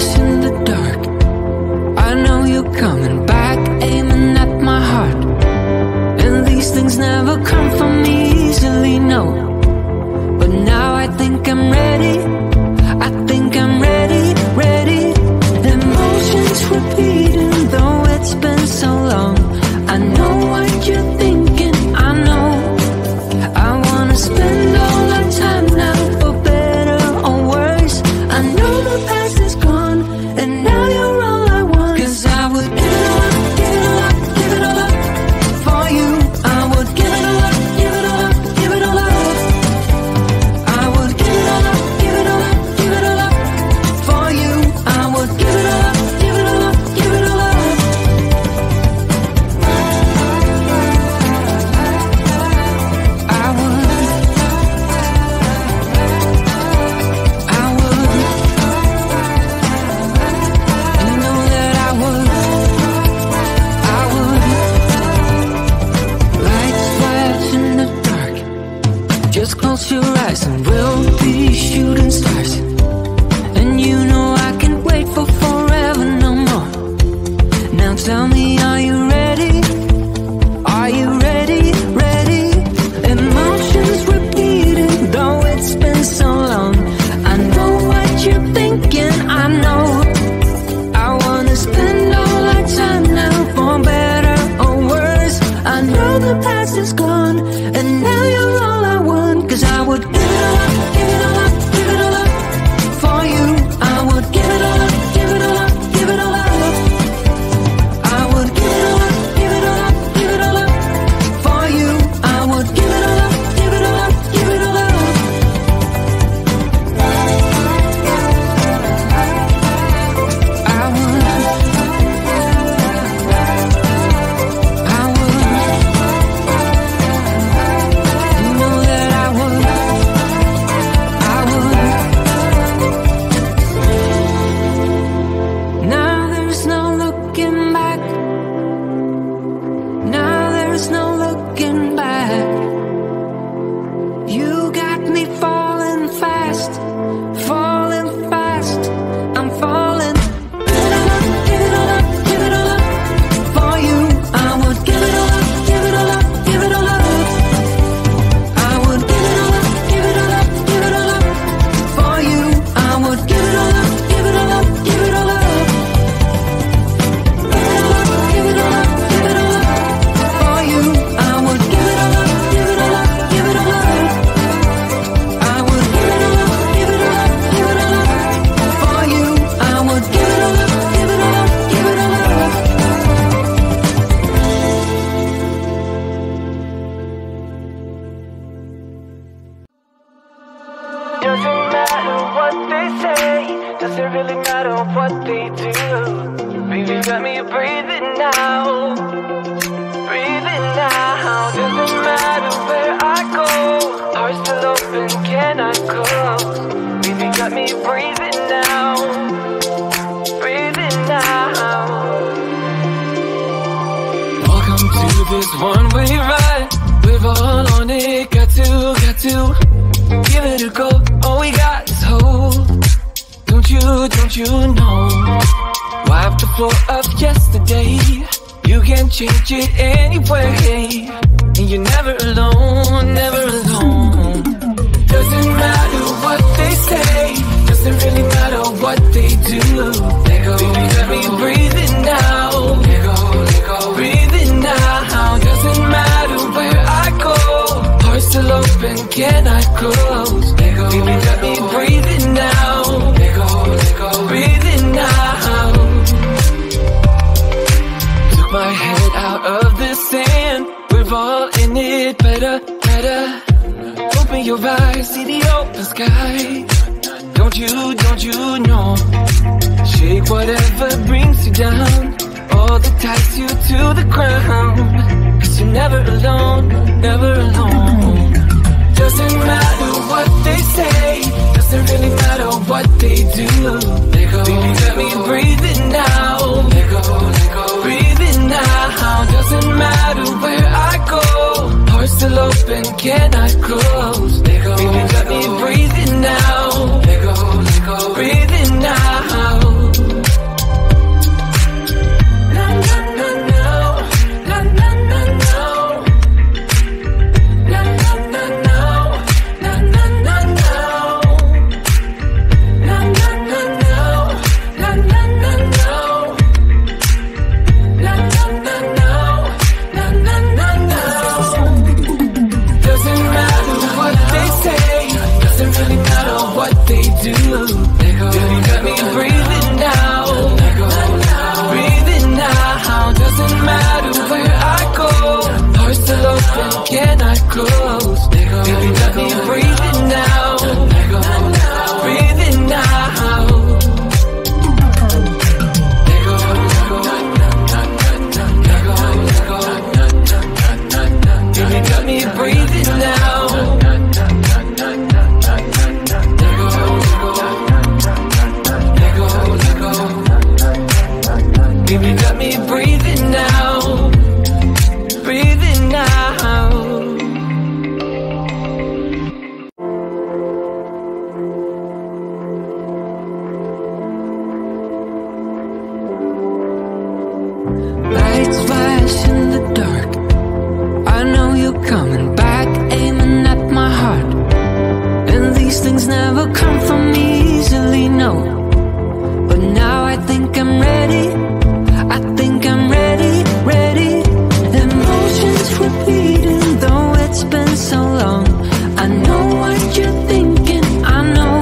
lives in the dark. I know you're coming back, aiming at my heart. And these things never come from me easily, no. But now I think I'm ready, I think I'm ready, ready. The emotions repeating, though it's been so long. I know what you're thinking, I know. I wanna spend all our time now, for better or worse. I know the past is gone, and now you're all I want. 'Cause I would give it all up, give it all up, give it all up for you. I would give it all up, give it all up, give it all up. I would give it all up, give it all up, give it all up for you. I would give it all up, give it all up, give it all up. I would. You know that I would. Lights flash in the dark. Just close your eyes and we'll be shooting stars. And you know I can't wait for forever no more. Now tell me, are you ready? Are you ready? Ready? Emotions repeating, though it's been so long. I know what you're thinking, I know. I wanna spend all our time now, for better or worse. I know the past is gone, and now you're all I want. 'Cause I would give it all up, give it all up, give it all up for you. I would give it all up, give it all up, give it all up. I would give it all up, give it all up, give it all up for you. I would give it all up, give it all up, give it all up. I would. You know that I would. Now there's no looking back. Now there's no looking back. You got me falling fast, falling fast. I'm falling. Give it all up, give it all up, give it all up for you. I would give it all up, give it all up, give it all up. I would give it all up, give it all up, give it all up for you. I would give it all up, give it all up, give it all up. Give it all up, give it all up, give it all up for you. I would give it all up, give it all up, give it all up. I would give it all up, give it all up, give it all up for you. I would give it all up, give it all up, give it all up. Doesn't matter what they say, does it really matter what they do? Baby, got me breathing now, breathing now. Doesn't matter where I go, heart still open, can I close? Baby, got me breathing now, breathing now. Welcome to this one-way ride. We're all on it, got to give it a go. All we got is hope. Don't you know? Wipe the floor of yesterday. You can change it anyway, and you're never alone, never alone. Doesn't matter what they say, doesn't really matter what they do. Let go, baby, let me breathe it now. Let go, breathe it now. Doesn't matter where I go, heart still open, can I close? Let go, baby, let me breathe it now. Let go, breathe it now. Took my head out of the sand. We're all in it, better. Open your eyes, see the open sky. Don't you know? Shake whatever brings you down, all that ties you to the ground. 'Cause you're never alone, never alone. Doesn't matter what they say, doesn't really matter what they do. Let go, baby, let me breathe it now. Let go, breathe it now. Doesn't matter where I go, heart still open, can I close? Let go, baby, let me breathe it now. Let go, breathe it now. do. Girl, you got me breathing now, breathing now. Doesn't matter where I go, heart still open, cannot close. Girl, you got me breathing now, breathing now. You got me breathing now. You got me breathing now, breathing now. Lights flash in the dark, I know you're coming back, aiming at my heart. And these things never come from me easily, no. But now I think I'm ready, I think I'm ready, ready. The emotions repeating, though it's been so long. I know what you're thinking, I know.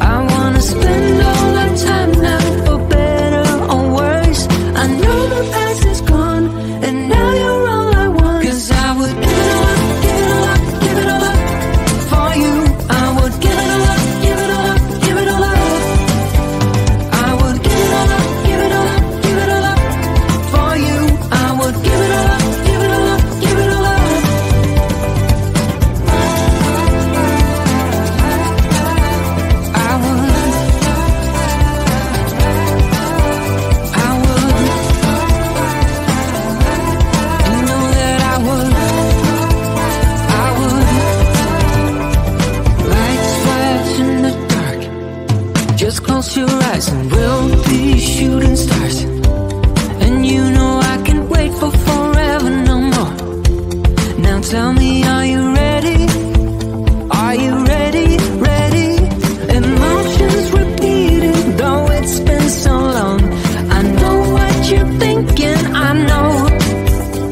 I wanna spend all our time now, for better or worse. I know the past is gone, and now you're all I want. 'Cause I would give it up, give it all up, give it all up for you. I would give it all up, give it all up, give it all up. I would give it all up, give it all up, give it all up for you. I would give it all up, give it all up, give it all up. I would, I would. You know that I would, I would. Lights flash in the dark, just close your eyes and we'll be shooting stars. And you know I can't wait for forever no more. Now tell me, are you ready? Are you ready, ready? Emotions repeating, though it's been so long. I know what you're thinking, I know.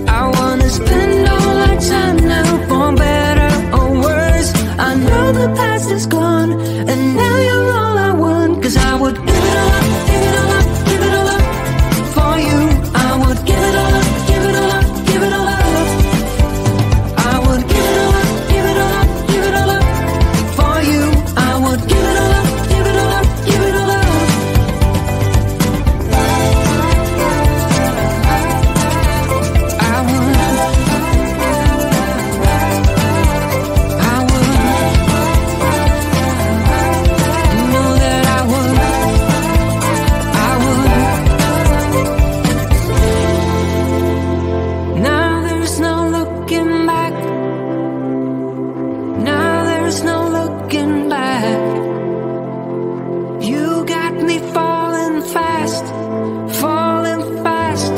I wanna spend all our time now, for better or worse. I know the past is gone, and now you're all I want. 'Cause I would give it all up, give it all up, give it all up for you. I would give it all up, give it all up, give it all up. I would give it all up, give it all up, give it all up for you. I would give it all up, give it all up, give it all up. I would, I would. You know that I would, I would. Now there's no looking back, now there's no looking back. You got me falling fast, falling fast.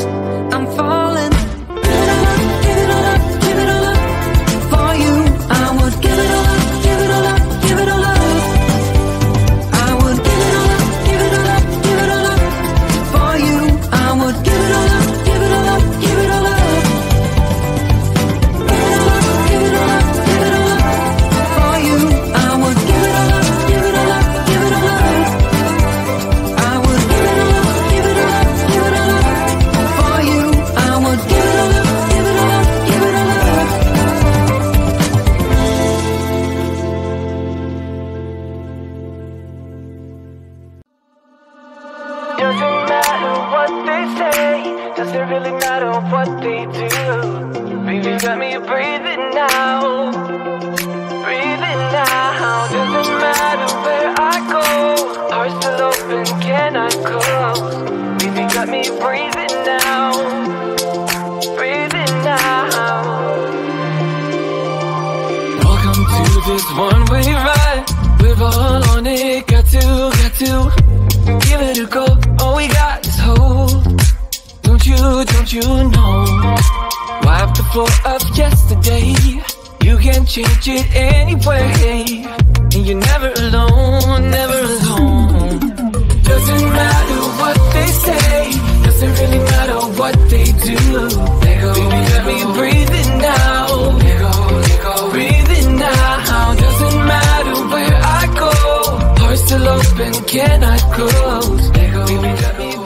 I'm falling. Give it all up, give it all up, give it all up for you. I would give it all up, give it all up, give it all up. I would give it all up, give it all up, give it all up for you. I would give it all up, give it all up, give it all up. Give it all up, give it all up, give it all up for you. I would give it all up, give it all up, give it all up. I would give it all up, give it all up, give it all up for you. I would give it all up, give it all up, give it all up. Doesn't matter what they say, does it really matter what they do? Baby, you got me breathing now, breathing now. Doesn't matter where I go, heart still open, cannot close. Baby, you got me breathing now, breathing now. Welcome to this one-way ride, we're all on it, got to give it a go, all we got is hope. Don't you know? Wipe the floor of yesterday, you can change it anyway. And you're never alone, never alone. Doesn't matter what they say, doesn't really matter what they do. Baby, let me breathe it now, breathe it now. Doesn't matter where I go, heart open, can I close?